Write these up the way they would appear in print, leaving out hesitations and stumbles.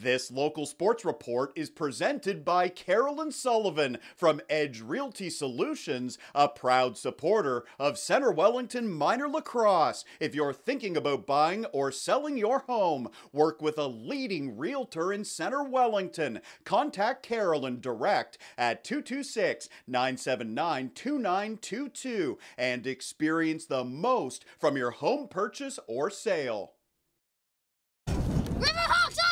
This local sports report is presented by Carolyn Sullivan from Edge Realty Solutions, a proud supporter of Centre Wellington Minor Lacrosse. If you're thinking about buying or selling your home, work with a leading realtor in Centre Wellington. Contact Carolyn direct at 226-979-2922 and experience the most from your home purchase or sale. Riverhawks on three!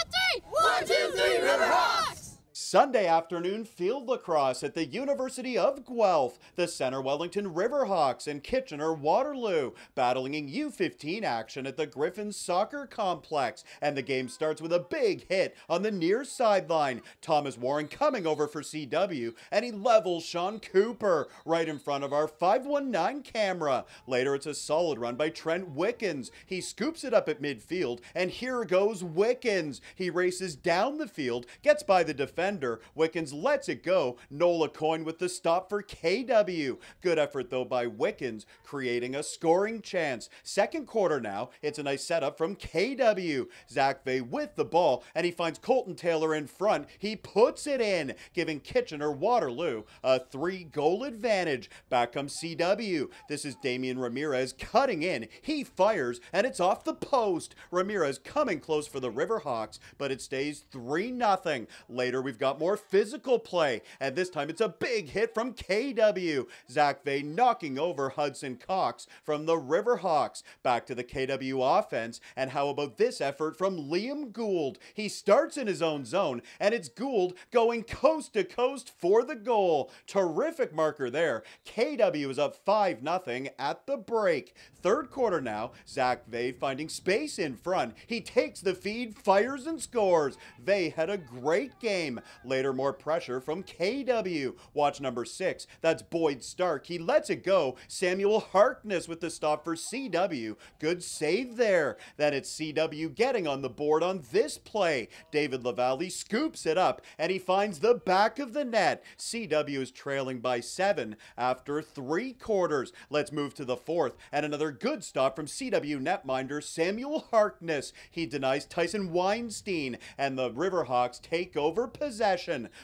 1, 2, 3, Riverhawks! Sunday afternoon field lacrosse at the University of Guelph. The Centre Wellington Riverhawks and Kitchener-Waterloo battling in U15 action at the Griffin Soccer Complex. And the game starts with a big hit on the near sideline. Thomas Warren coming over for CW, and he levels Sean Cooper right in front of our 519 camera. Later, it's a solid run by Trent Wickens. He scoops it up at midfield, and here goes Wickens. He races down the field, gets by the defender. Wickens lets it go. Nola Coyne with the stop for KW. Good effort though by Wickens, creating a scoring chance. Second quarter now, it's a nice setup from KW. Zach Vey with the ball, and he finds Colton Taylor in front. He puts it in, giving Kitchener-Waterloo a 3-goal advantage. Back comes CW. This is Damian Ramirez cutting in. He fires, and it's off the post. Ramirez coming close for the Riverhawks, but it stays 3-0. Later, we've got more physical play, and this time it's a big hit from KW. Zach Vey knocking over Hudson Cox from the Riverhawks. Back to the KW offense, and how about this effort from Liam Gould? He starts in his own zone, and it's Gould going coast to coast for the goal. Terrific marker there. KW is up 5-0 at the break. Third quarter now, Zach Vey finding space in front. He takes the feed, fires and scores. Vey had a great game. Later, more pressure from KW. Watch number 6. That's Boyd Stark. He lets it go. Samuel Harkness with the stop for CW. Good save there. Then it's CW getting on the board on this play. David Lavallee scoops it up, and he finds the back of the net. CW is trailing by 7 after 3 quarters. Let's move to the fourth, and another good stop from CW netminder Samuel Harkness. He denies Tyson Weinstein, and the Riverhawks take over possession,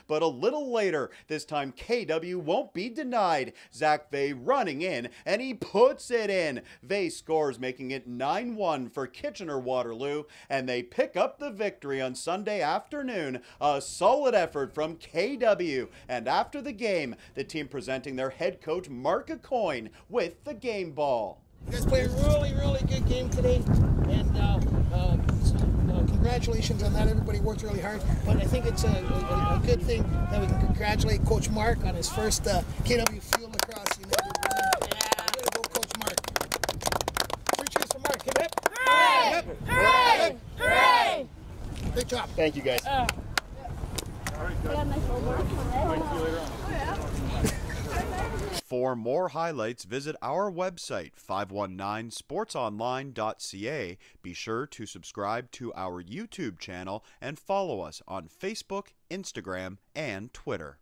but a little later, this time KW won't be denied. Zach Vey running in, and he puts it in. Vey scores, making it 9-1 for Kitchener-Waterloo, and they pick up the victory on Sunday afternoon. A solid effort from KW, and after the game, the team presenting their head coach Mark Acoyne with the game ball. You guys played a really good game today, and congratulations on that. Everybody worked really hard, but I think it's a good thing that we can congratulate Coach Mark on his first KW field lacrosse. You know, yeah. Go Coach Mark. 3 cheers for Mark. Hip, hip. Hooray! Hip, hip. Hooray! Hooray! Great job. Thank you, guys. All right, guys. See you later on. For more highlights, visit our website, 519sportsonline.ca. Be sure to subscribe to our YouTube channel and follow us on Facebook, Instagram, and Twitter.